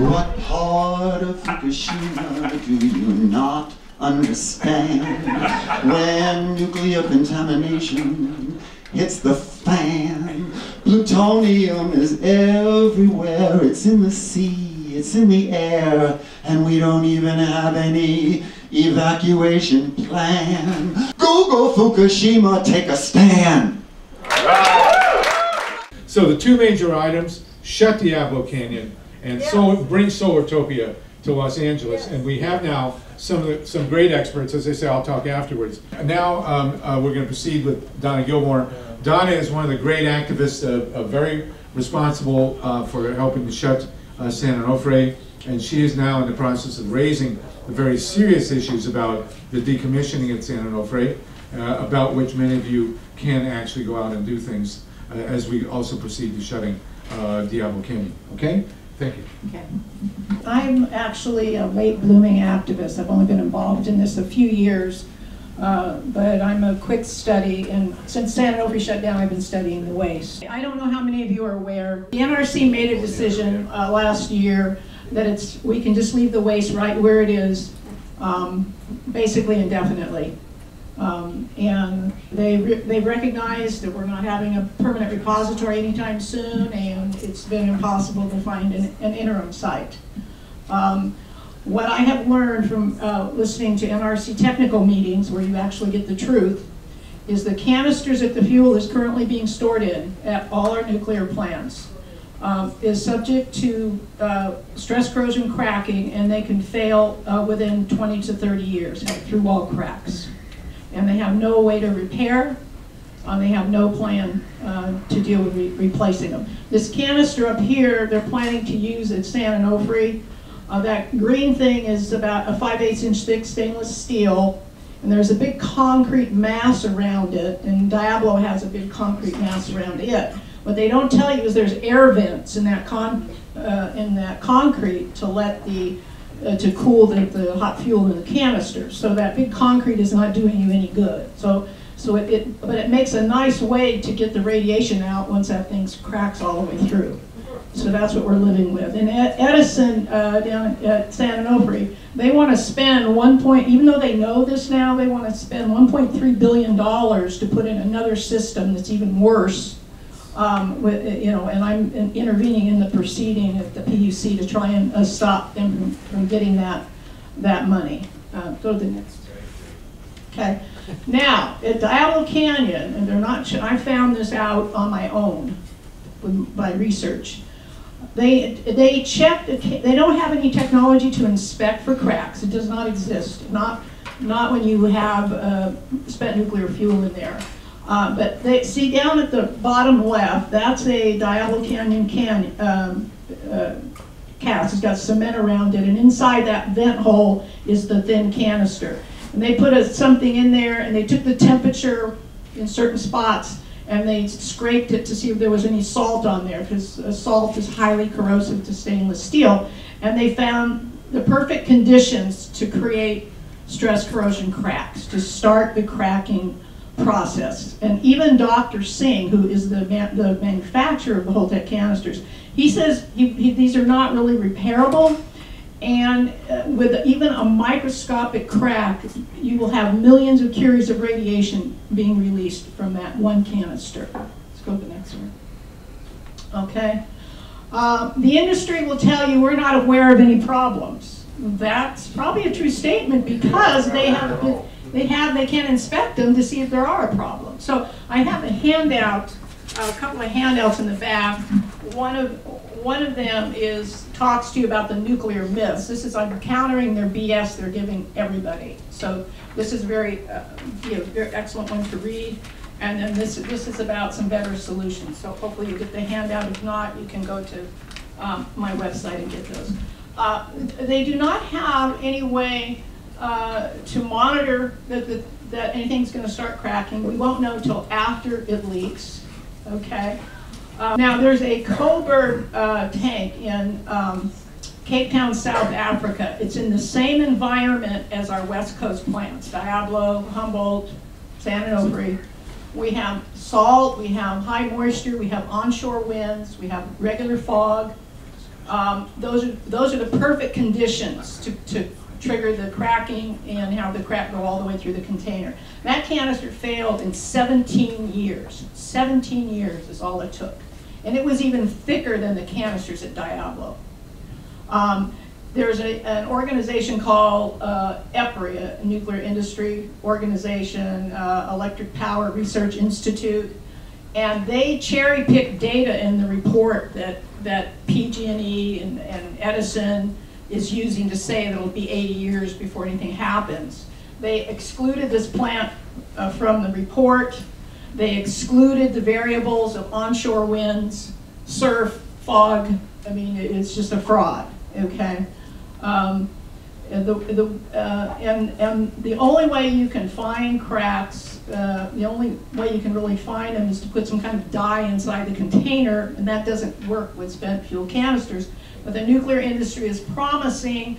What part of Fukushima do you not understand? When nuclear contamination hits the fan, plutonium is everywhere. It's in the sea, it's in the air, and we don't even have any evacuation plan. Google Fukushima, take a stand. So the two major items: shut Diablo Canyon and bring Solartopia to Los Angeles. Yes. And we have now some great experts. As they say, I'll talk afterwards. Now we're going to proceed with Donna Gilmore. Donna is one of the great activists, very responsible for helping to shut San Onofre, and she is now in the process of raising the very serious issues about the decommissioning at San Onofre, about which many of you can actually go out and do things as we also proceed to shutting Diablo Canyon. Okay? Thank you. Okay. I'm actually a late-blooming activist. I've only been involved in this a few years, but I'm a quick study, and since San Onofre shut down, I've been studying the waste. I don't know how many of you are aware. The NRC made a decision last year that we can just leave the waste right where it is, basically indefinitely. And they've recognized that we're not having a permanent repository anytime soon, and it's been impossible to find an interim site. What I have learned from listening to NRC technical meetings, where you actually get the truth, is the canisters that the fuel is currently being stored in at all our nuclear plants is subject to stress corrosion cracking, and they can fail within 20 to 30 years, like through wall cracks. And they have no way to repair, they have no plan to deal with replacing them. This canister up here, they're planning to use at San Onofre. That green thing is about a 5/8" thick stainless steel, and there's a big concrete mass around it, and Diablo has a big concrete mass around it. What they don't tell you is there's air vents in that concrete to let to cool the hot fuel in the canister. So that big concrete is not doing you any good. But it makes a nice way to get the radiation out once that thing cracks all the way through. So that's what we're living with. And Edison down at San Onofre, they want to spend even though they know this now, they want to spend $1.3 billion to put in another system that's even worse. And I'm intervening in the proceeding at the PUC to try and stop them from getting that money. Go to the next. Okay. Now, at Diablo Canyon, and I found this out on my own by research. They checked. They don't have any technology to inspect for cracks. It does not exist. Not when you have spent nuclear fuel in there. But they see down at the bottom left, that's a Diablo Canyon cast. It's got cement around it, and inside that vent hole is the thin canister. And they put something in there, and they took the temperature in certain spots, and they scraped it to see if there was any salt on there, because salt is highly corrosive to stainless steel. And they found the perfect conditions to create stress corrosion cracks, to start the cracking process. And even Dr. Singh, who is the manufacturer of the Holtec canisters, he says these are not really repairable, and with even a microscopic crack, you will have millions of curies of radiation being released from that one canister. Let's go to the next one. Okay. The industry will tell you we're not aware of any problems. That's probably a true statement, because they have been they can't inspect them to see if there are a problem. So I have a couple of handouts in the back. One of them talks to you about the nuclear myths. This is like countering their BS they're giving everybody. So this is very excellent one to read. And then this is about some better solutions. So hopefully you get the handout. If not, you can go to my website and get those. They do not have any way to monitor that anything's going to start cracking. We won't know till after it leaks, okay? Now there's a Koeberg tank in Cape Town, South Africa. It's in the same environment as our West Coast plants, Diablo, Humboldt, San Onofre. We have salt, we have high moisture, we have onshore winds, we have regular fog, Those are the perfect conditions to trigger the cracking and have the crack go all the way through the container. That canister failed in 17 years. 17 years is all it took. And it was even thicker than the canisters at Diablo. There's an organization called EPRI, a nuclear industry organization, Electric Power Research Institute, and they cherry pick data in the report that PG&E and Edison is using to say that it'll be 80 years before anything happens. They excluded this plant from the report. They excluded the variables of onshore winds, surf, fog. I mean, it's just a fraud, okay? And the only way you can find cracks, the only way you can really find them is to put some kind of dye inside the container, and that doesn't work with spent fuel canisters. But the nuclear industry is promising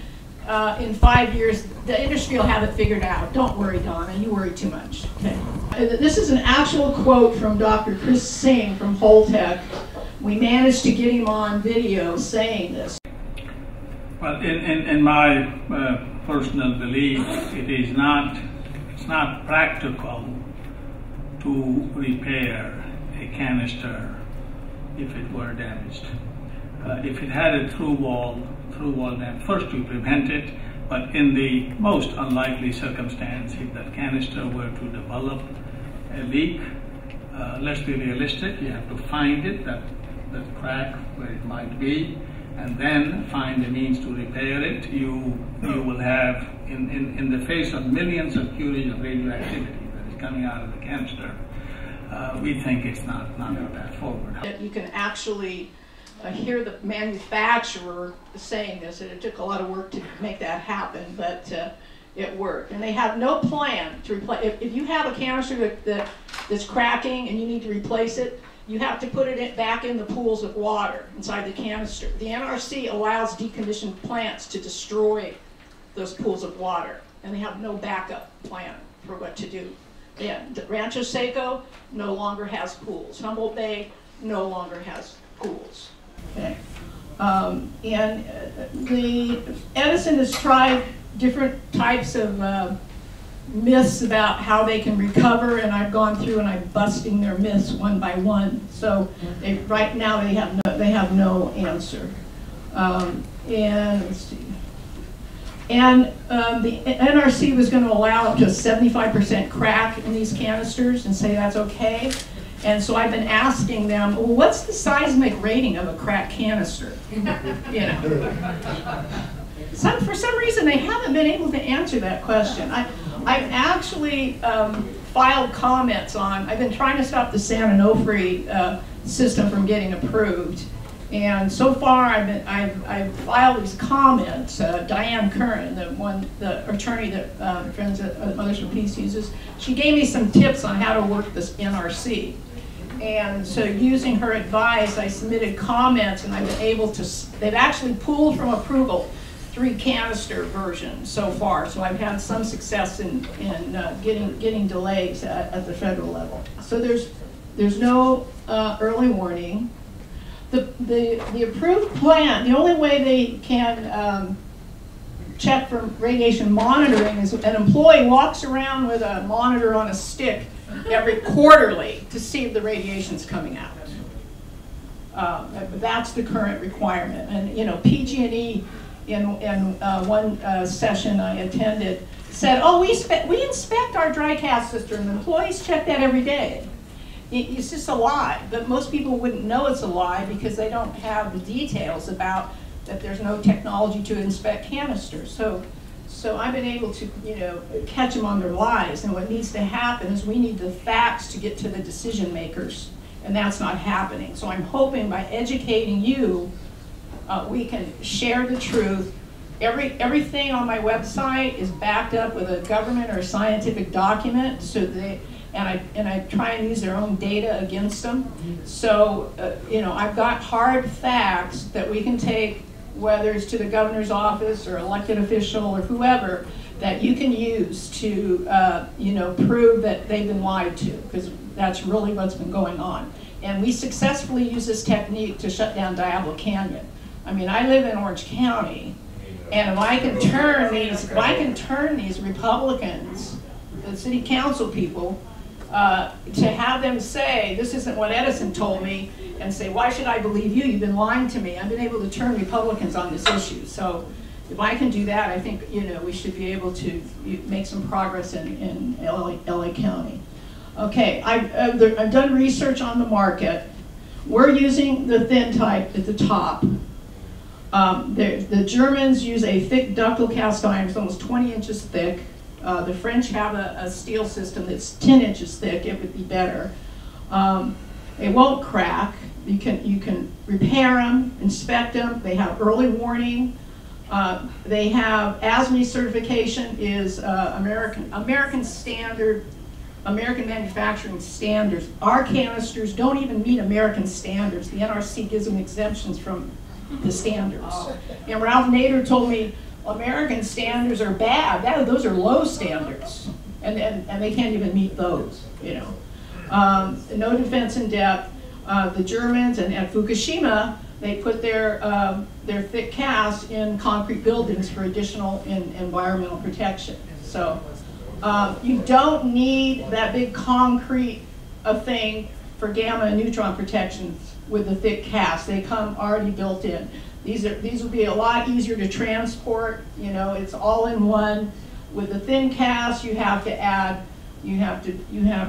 in 5 years, the industry will have it figured out. Don't worry, Donna, you worry too much. Okay. This is an actual quote from Dr. Kris Singh from Holtec. We managed to get him on video saying this. Well, in my personal belief, it's not practical to repair a canister if it were damaged. If it had a through wall dam, first you prevent it, but in the most unlikely circumstance, if that canister were to develop a leak, let's be realistic, you have to find it, that crack where it might be, and then find a means to repair it. You will have, in the face of millions of curies of radioactivity that is coming out of the canister, we think it's not a path forward. You can actually hear the manufacturer saying this, and it took a lot of work to make that happen, but it worked. And they have no plan to replace. If you have a canister that's cracking and you need to replace it, you have to put it back in the pools of water inside the canister. The NRC allows decommissioned plants to destroy those pools of water, and they have no backup plan for what to do. Yeah, Rancho Seco no longer has pools. Humboldt Bay no longer has pools. Okay. And Edison has tried different types of myths about how they can recover, and I've gone through and I'm busting their myths one by one. So right now they have no answer. And let's see. And the NRC was going to allow up to a 75% crack in these canisters and say that's okay. And so I've been asking them, well, what's the seismic rating of a crack canister? You know. For some reason, they haven't been able to answer that question. I've actually filed comments on, I've been trying to stop the San Onofre system from getting approved. And so far, I've filed these comments. Diane Curran, the attorney that Friends at Mothers for Peace uses, she gave me some tips on how to work this NRC. And so using her advice, I submitted comments, and I've been able to, they've actually pulled from approval 3 canister versions so far, so I've had some success in getting delays at the federal level. So there's no early warning. The approved plan, the only way they can check for radiation monitoring is an employee walks around with a monitor on a stick every quarterly to see if the radiation's coming out. That's the current requirement, and you know, PG&E. In one session I attended, said, oh, we inspect our dry cast system. Employees check that every day. It's just a lie, but most people wouldn't know it's a lie because they don't have the details about that there's no technology to inspect canisters. So I've been able to, you know, catch them on their lies, and what needs to happen is we need the facts to get to the decision makers, and that's not happening. So I'm hoping by educating you, we can share the truth. Everything on my website is backed up with a government or a scientific document, so and I try and use their own data against them. So you know, I've got hard facts that we can take, whether it's to the governor's office or elected official or whoever, that you can use to you know, prove that they've been lied to, because that's really what's been going on. And we successfully use this technique to shut down Diablo Canyon. I mean, I live in Orange County, and if I can turn these, if I can turn these Republicans, the city council people, to have them say, this isn't what Edison told me, and say, why should I believe you? You've been lying to me. I've been able to turn Republicans on this issue. So if I can do that, I think, you know, we should be able to make some progress in LA County. Okay, I've done research on the market. We're using the thin type at the top. The Germans use a thick ductile cast iron, it's almost 20 inches thick. The French have a steel system that's 10 inches thick. It would be better. They won't crack. You can repair them, inspect them. They have early warning. They have ASME certification is American standard, American manufacturing standards. Our canisters don't even meet American standards. The NRC gives them exemptions from the standards. And Ralph Nader told me, American standards are bad. Those are low standards, and they can't even meet those. You know, no defense in depth. The Germans and at Fukushima, they put their thick cast in concrete buildings for additional environmental protection. So you don't need that big concrete thing for gamma and neutron protection with the thick cast. They come already built in. These would be a lot easier to transport. You know, it's all in one. With the thin cast, you have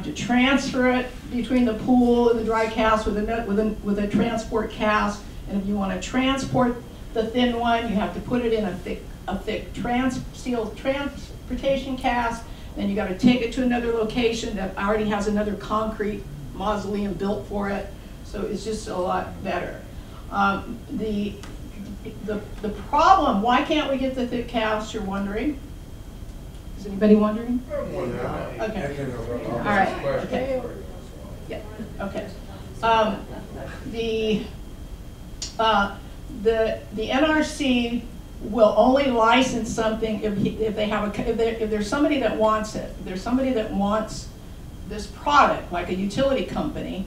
to transfer it between the pool and the dry cast with a transport cast. And if you want to transport the thin one, you have to put it in a thick steel transportation cast. Then you got to take it to another location that already has another concrete mausoleum built for it. So it's just a lot better. The problem, why can't we get the thick cast, you're wondering? Is anybody wondering? I'm wondering. Okay. All right. Okay. Yeah. Okay. The NRC will only license something if there's somebody that wants it. If there's somebody that wants this product, like a utility company,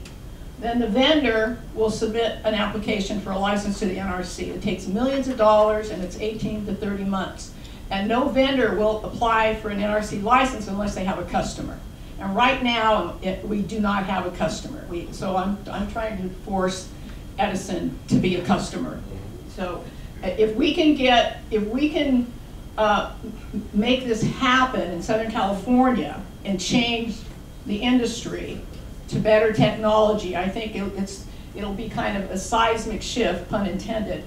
then the vendor will submit an application for a license to the NRC. It takes millions of dollars and it's 18 to 30 months. And no vendor will apply for an NRC license unless they have a customer. And right now, we do not have a customer. So I'm trying to force Edison to be a customer. So if we can make this happen in Southern California and change the industry to better technology, I think it'll be kind of a seismic shift, pun intended,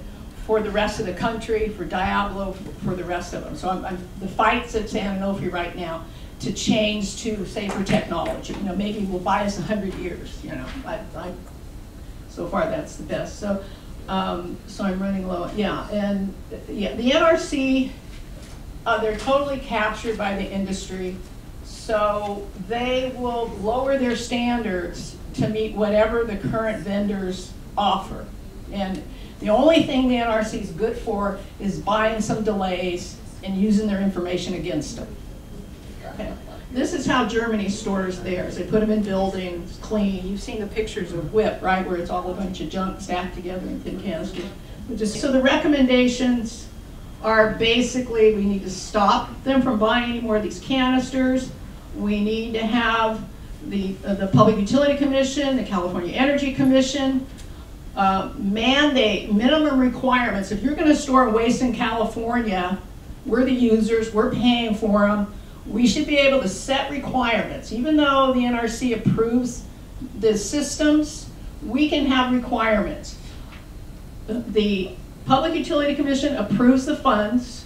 for the rest of the country, for Diablo, for the rest of them. So the fight's at San Onofre right now to change to safer technology. You know, maybe will buy us 100 years. You know, so far that's the best. So, so I'm running low. Yeah, and yeah, the NRC, they're totally captured by the industry. So they will lower their standards to meet whatever the current vendors offer. And the only thing the NRC is good for is buying some delays and using their information against them. Okay. This is how Germany stores theirs. They put them in buildings, clean. You've seen the pictures of WIP, right, where it's all a bunch of junk stacked together in thin canisters. So the recommendations are basically, we need to stop them from buying any more of these canisters. We need to have the Public Utility Commission, the California Energy Commission, mandate minimum requirements. If you're going to store waste in California, we're the users, we're paying for them. We should be able to set requirements. Even though the NRC approves the systems, we can have requirements. The Public Utility Commission approves the funds,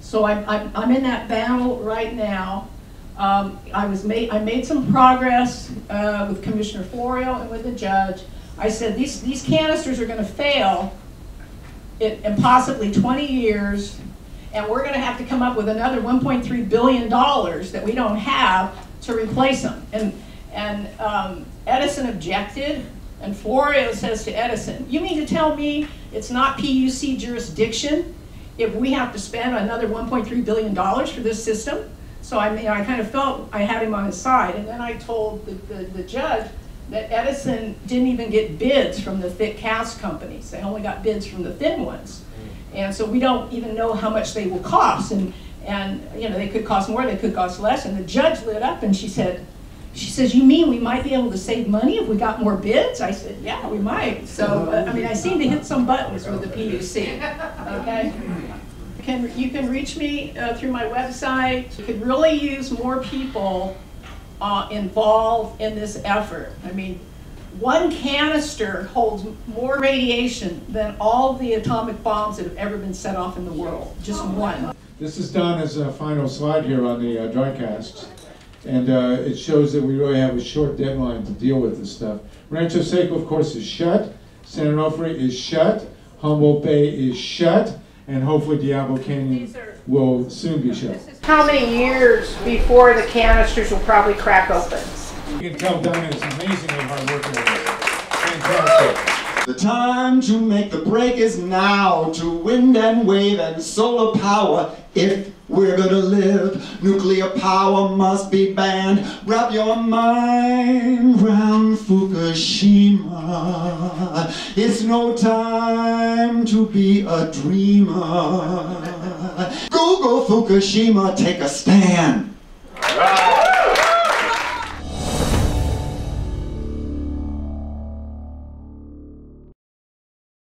so I'm in that battle right now. I made some progress with Commissioner Florio and with the judge. I said these canisters are going to fail in possibly 20 years, and we're going to have to come up with another $1.3 billion that we don't have to replace them. And Edison objected, and Florio says to Edison, "You mean to tell me it's not PUC jurisdiction if we have to spend another $1.3 billion for this system?" So I mean, I kind of felt I had him on his side, and then I told the judge, that Edison didn't even get bids from the thick cast companies. They only got bids from the thin ones. And so we don't even know how much they will cost. And you know, they could cost more, they could cost less. And the judge lit up and she said, "You mean we might be able to save money if we got more bids?" I said, "Yeah, we might." So, I mean, I seem to hit some buttons with the PUC, okay? You can reach me through my website. You could really use more people involved in this effort. I mean, one canister holds more radiation than all the atomic bombs that have ever been set off in the world, just one. This is done as a final slide here on the dry casts. And it shows that we really have a short deadline to deal with this stuff. Rancho Seco, of course, is shut. San Onofre is shut. Humboldt Bay is shut. And hopefully Diablo Canyon will soon be shut. How many years before the canisters will probably crack open? You can tell Donna is amazingly hard working with it. Fantastic. The time to make the break is now, to wind and wave and solar power if we're gonna live. Nuclear power must be banned. Wrap your mind round Fukushima. It's no time to be a dreamer. Google Fukushima, take a stand.